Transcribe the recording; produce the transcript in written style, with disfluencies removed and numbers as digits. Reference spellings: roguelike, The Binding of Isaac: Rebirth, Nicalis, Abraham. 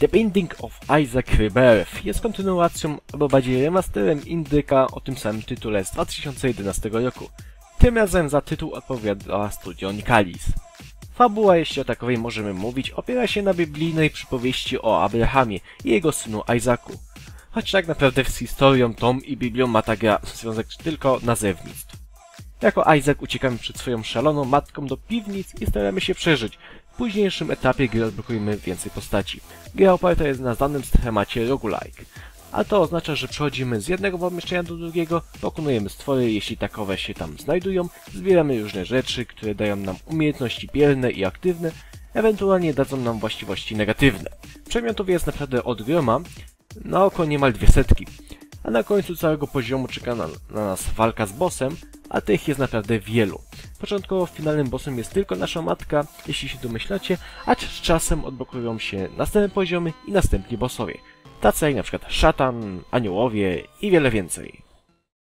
The Binding of Isaac: Rebirth jest kontynuacją, albo bardziej remasterem indyka o tym samym tytule z 2011 roku. Tym razem za tytuł odpowiada studio Nicalis. Fabuła, jeśli o takowej możemy mówić, opiera się na biblijnej przypowieści o Abrahamie i jego synu Isaaku. Choć tak naprawdę z historią tą i Biblią ma ta gra związek tylko nazewnictw. Jako Isaac uciekamy przed swoją szaloną matką do piwnic i staramy się przeżyć. W późniejszym etapie gry odblokujemy więcej postaci. Gra oparta jest na znanym schemacie roguelike. A to oznacza, że przechodzimy z jednego pomieszczenia do drugiego, pokonujemy stwory, jeśli takowe się tam znajdują, zbieramy różne rzeczy, które dają nam umiejętności bierne i aktywne, ewentualnie dadzą nam właściwości negatywne. Przedmiotów jest naprawdę od groma, na oko niemal 200, a na końcu całego poziomu czeka na nas walka z bossem, a tych jest naprawdę wielu. Początkowo finalnym bossem jest tylko nasza matka, jeśli się domyślacie, a z czasem odblokują się następne poziomy i następni bossowie. Tacy jak na przykład szatan, aniołowie i wiele więcej.